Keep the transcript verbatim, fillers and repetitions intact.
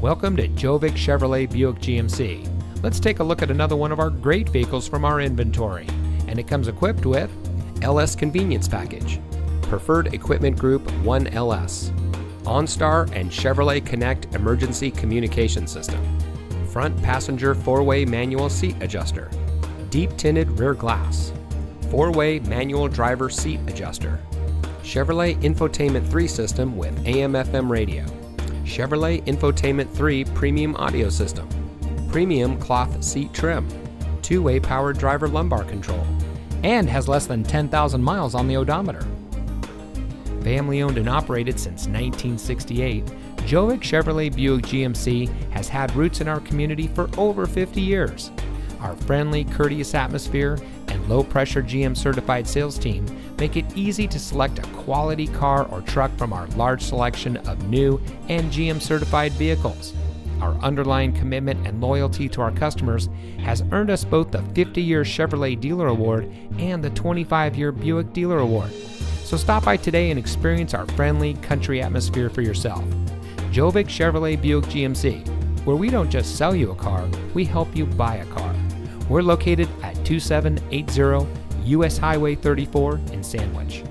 Welcome to Gjovik Chevrolet Buick G M C. Let's take a look at another one of our great vehicles from our inventory, and it comes equipped with L S Convenience Package, Preferred Equipment Group one L S, OnStar and Chevrolet Connect Emergency Communication System, Front Passenger four-way Manual Seat Adjuster, Deep Tinted Rear Glass, four-way Manual Driver Seat Adjuster, Chevrolet Infotainment three System with A M F M Radio, Chevrolet Infotainment three Premium Audio System, Premium Cloth Seat Trim, two-way Power Driver Lumbar Control, and has less than ten thousand miles on the odometer. Family owned and operated since nineteen sixty-eight, Gjovik Chevrolet Buick G M C has had roots in our community for over fifty years. Our friendly, courteous atmosphere and low-pressure G M certified sales team make it easy to select a quality car or truck from our large selection of new and G M certified vehicles. Our underlying commitment and loyalty to our customers has earned us both the fifty-year Chevrolet Dealer Award and the twenty-five-year Buick Dealer Award. So stop by today and experience our friendly country atmosphere for yourself. Gjovik Chevrolet Buick G M C, where we don't just sell you a car, we help you buy a car. We're located at two seven eight zero U S Highway thirty-four in Sandwich.